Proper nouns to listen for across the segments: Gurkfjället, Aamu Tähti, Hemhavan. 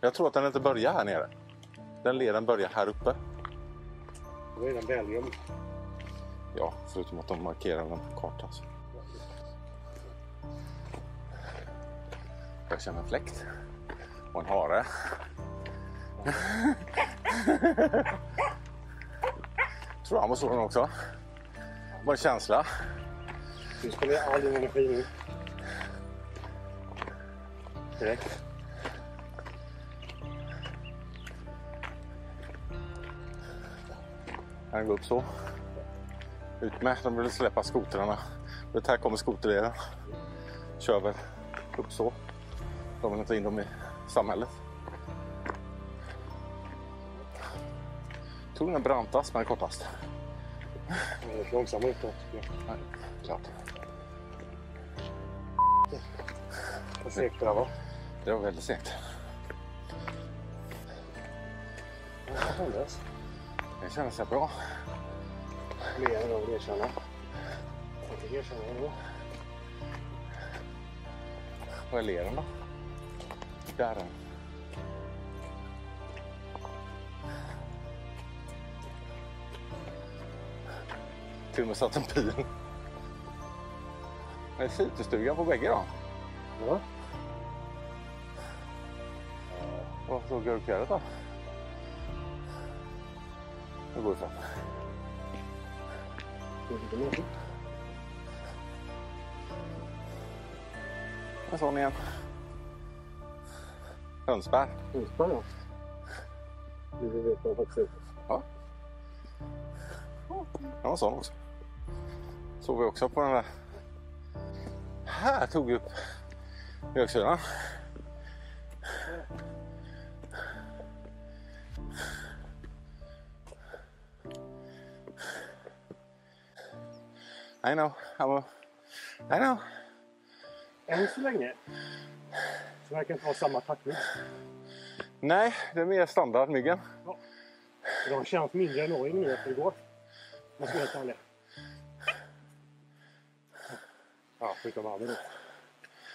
Jag tror att den inte börjar här nere. Den leden börjar här uppe. Då är den Belgium. Ja, förutom att de markerar den på kartan. Jag känner en fläkt. Och en hare. Tror han var sådan också. Bara känsla. Du ska lägga all din energi nu. Direkt. Han går upp så. Utmärkt, de vill släppa skotrarna. Det här kommer skoterleden. Kör väl upp så. De vill inte in dem i samhället. Jag tror den är brantast, men kortast. Det är långsammare uppåt. Nej, klart. Vad segt det där var. Det var väldigt segt. Det kändes så bra. Mer än jag vill erkänna. Jag vill erkänna det. Vad är leden då? Där är den. Till och med satt en pil. Det är sitterstugan på bägge då. Ja. Vad såg gurkfjärdet då? Nu går vi fram. En sån igen. Hönsbär. Hönsbär, ja. Du vill veta faktiskt. Ja. Ja, en sån också. Såg vi också på den där. Här tog vi upp mjölksyran. I know, I know. Än så länge. Så verkar inte vara samma taktik. Nej, det är mer standardmyggen. Ja. De känns mindre än åring nu efter igår. Man ska ta det. Ja, förutom varmen då.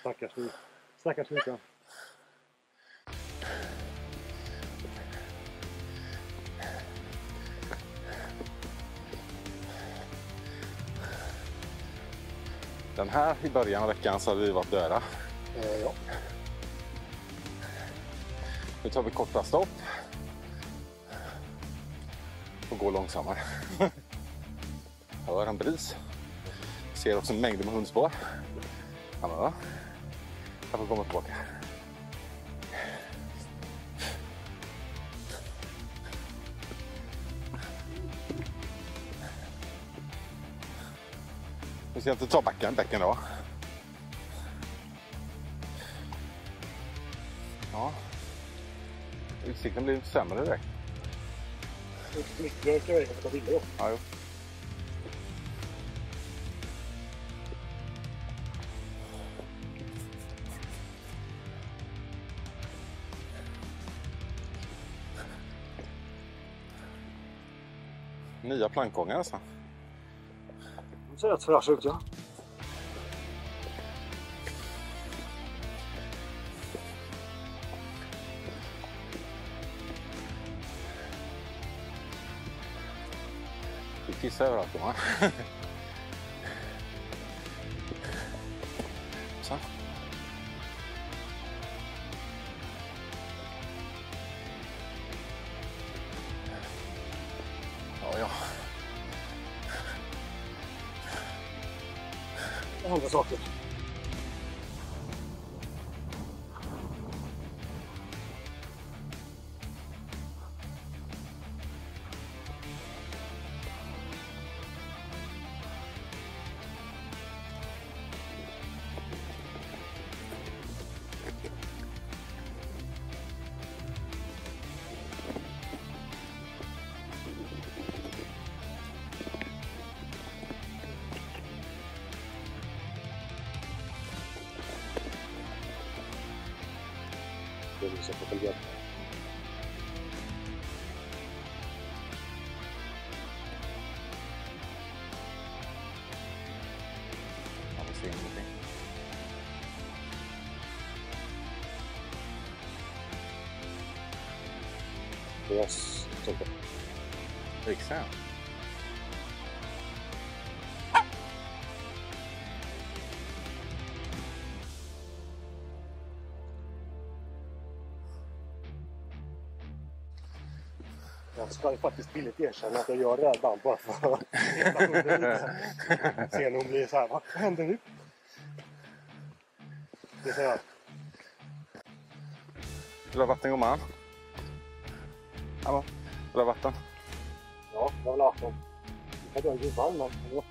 Stackars nu. Stackars lyckan. Den här i början av veckan så hade vi varit döda. Ja. Nu tar vi korta stopp. Och går långsammare. Hör en bris. Ser också mängder med hundspår. Ja, jag får komma tillbaka. Vi ska inte ta bäcken då. Ja. Utsikten blir inte sämre direkt. Mycket kan vi ta video. Ja, jo. Nya plankgångar nästan. De ser rätt fräscha ut, ja. Du kissar överallt, va? Så. Ja. Och andra saker. Все подойдет. tulossa tuolta. Eikö sä ole? Jag ska ju faktiskt billigt erkänna att jag gör redan bara för att heta hunden. Sen hon blir så här, vad händer nu? Det är så här. Vill du ha vatten, gumman? Hallå? Vill du ha vatten? Ja, jag vill ha vatten. Jag kan ju inte varm, men...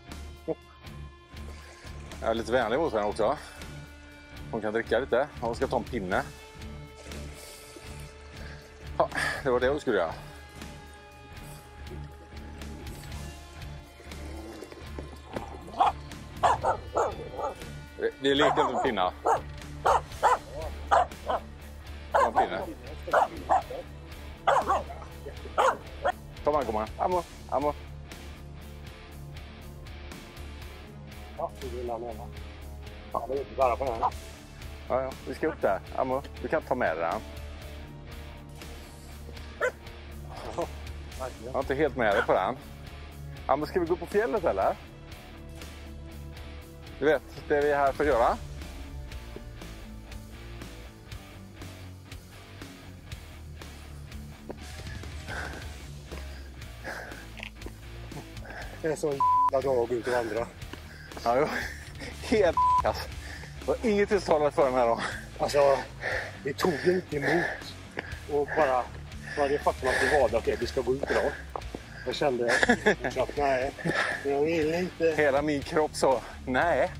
Jag är lite vänlig mot henne också. Hon kan dricka lite. Hon ska ta en pinne. Ja, det var det hon skulle göra. Det är lite en pinna. En pinne. Kom här, kom här. Aamu, Aamu. Ja, det är den här. Ja, det är inte bara på den här. Ja, ja, vi ska upp där. Aamu, du kan ta med den. Jag är inte helt med dig på den. Aamu, ska vi gå på fjället eller? Du vet, det vi är här för att göra. Det är en sån jävla dag ut och andra. Ja, jo. Helt alltså. Det var inget tillståndet för den här dagen. Alltså, vi tog inte emot. Och bara det faktum att vi valde att vi ska gå ut idag. Jag kände att nej, jag vill inte. Hela min kropp så, nej.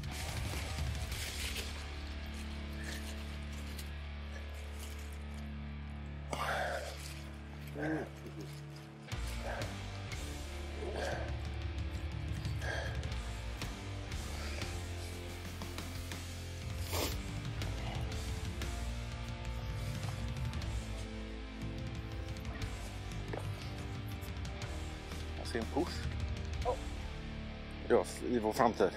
Se en puss. Ja, i vår framtid.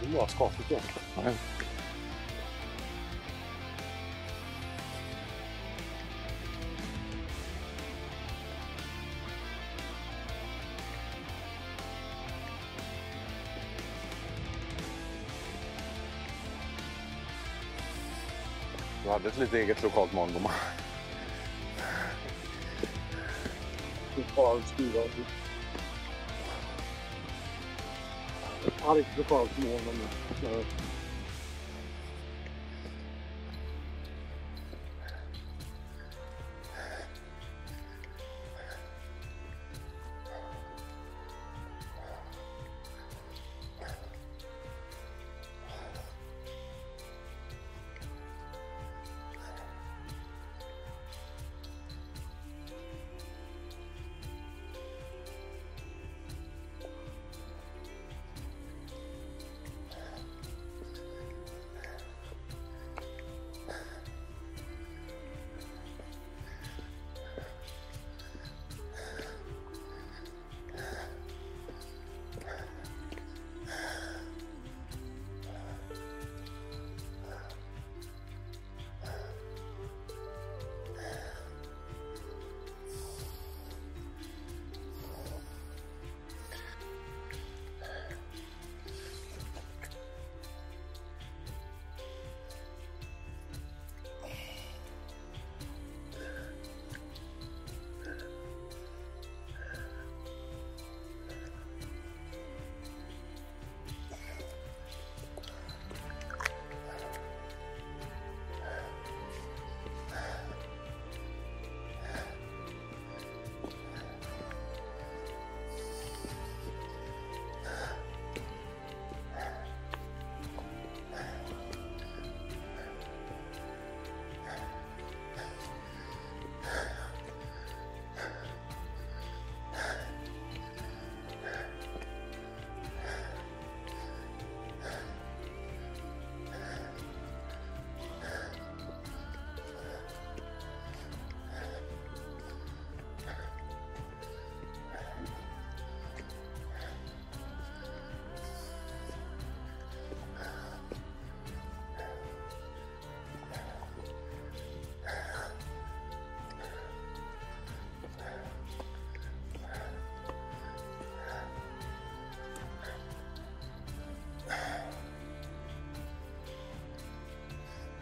Det var skapligt igen. Nej. Du hade ett lite eget lokalt mångdomar. Lokalt styra. Allt lokalt mångdomar.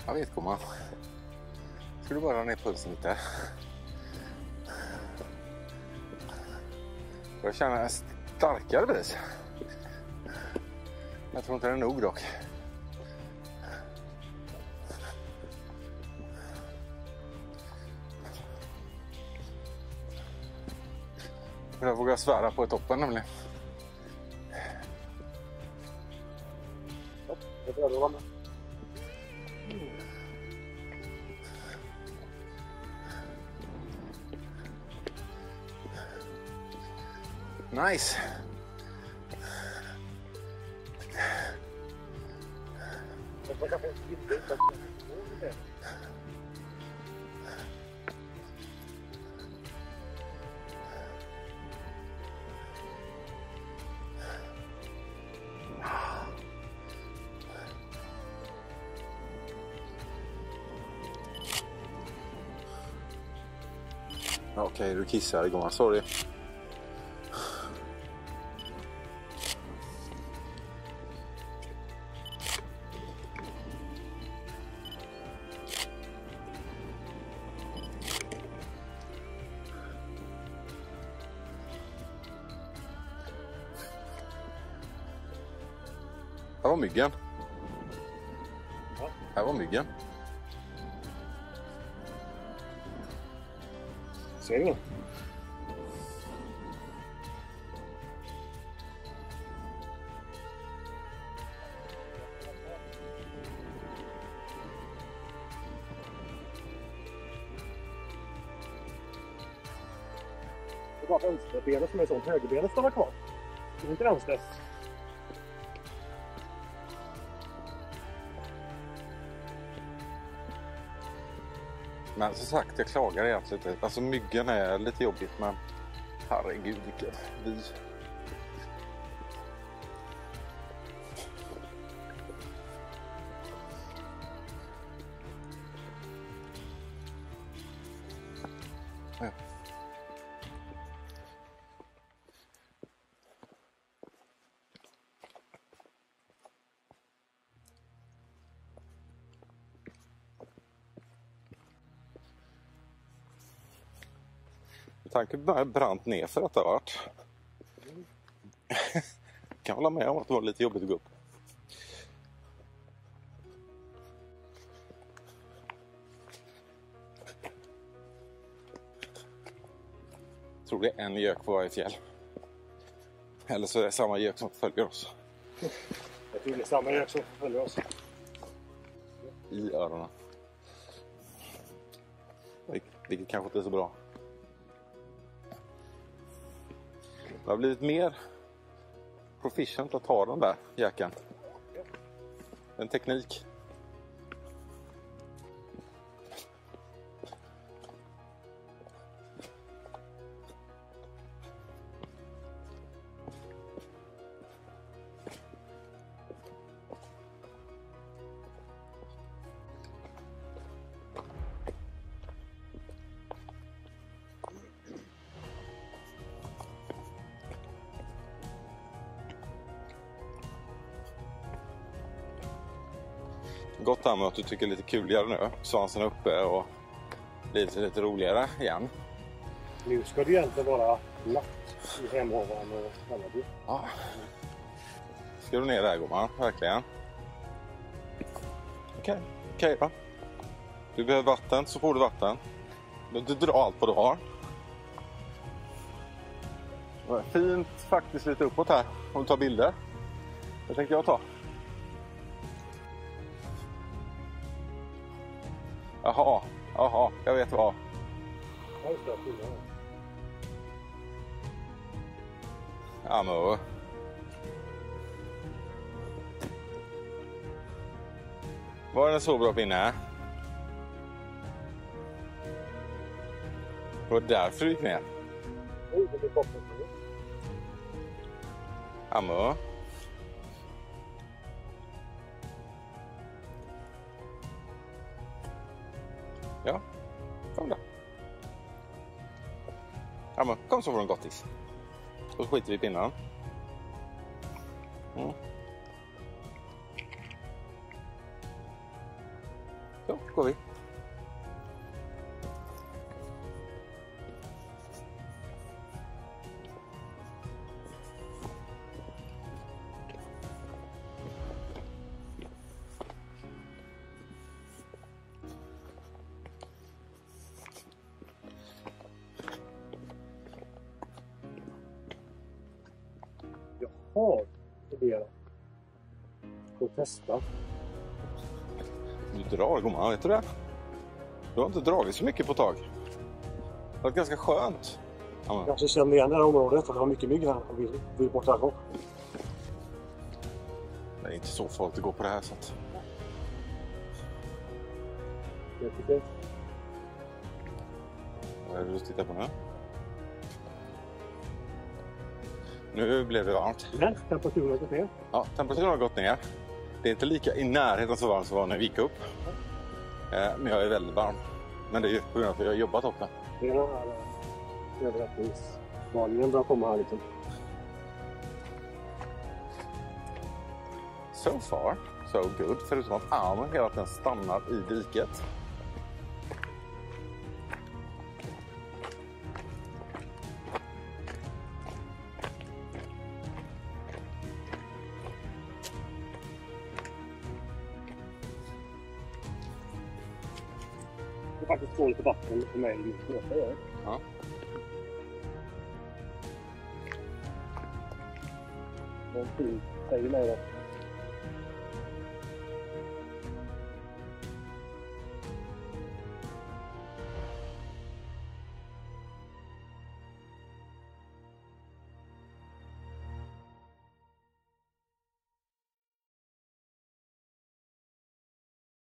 Jag vet komma. Skulle bara ner pulsen lite. Jag känner en starkare bris. Jag tror inte det är nog dock. Jag vågar svära på toppen nämligen. Det är bra. Nice. Okej, du kissar igång, sorry. Här var myggen. Här var myggen. Ser du? Det var vänsterbenet som är sånt, högerbenet stannar kvar. Det är inte vänster. Men som sagt, jag klagar egentligen lite. Alltså myggen är lite jobbigt, men herregud vilket vi. Ja. Tanken är brant ner för att det har varit. Kan hålla med om att det var lite jobbigt att gå upp. Jag tror det är en gök på varje fjäll. Eller så är det samma gök som följer oss. Jag tror det är samma gök som följer oss. I öronen. Vilket kanske inte är så bra. Jag har blivit mer proficient att ta den där jäkeln. En teknik. Gott här med att du tycker lite kuligare nu. Svansen är uppe och lite roligare igen. Nu ska det ju egentligen vara natt i Hemhavan och Hallaby. Ja. Ska du ner där, gumman? Verkligen. Okej va? Du behöver vatten, så får du vatten. Du drar allt vad du har. Fint faktiskt lite uppåt här. Om du tar bilder. Det tänkte jag ta. Jaha, jag vet vad. Ja, men... Var det en så bra pinne? Det var därför du gick ner. Ja, men... Ja, kom då. Ja, men kom så får de gottis. Då skiter vi i pinnarna. Mm. Joo, kovin. Jag har funderat på att testa. Du drar, gumman, vet du det? Du har inte dragit så mycket på tag. Det var ganska skönt. Ja, jag känner igen det här området, för det har mycket mygg här och vill bort därifrån. Det är inte så farligt att gå på det här sättet. Jag tycker det. Vad är det du tittar på nu? Nu blev det varmt. Ja, temperaturen har gått ner. Ja, temperaturen har gått ner. Det är inte lika i närheten så varmt som var när vi gick upp. Men jag är väldigt varm. Men det är ju på grund av att jag har jobbat upp här. Det är den här överraskningsvarningen börjar komma här lite. So far, so good. Förutom att Aamu hela tiden stannar i diket. Det är faktiskt dåligt vatten för mig i min båta. Ja. Någonting säger mig då.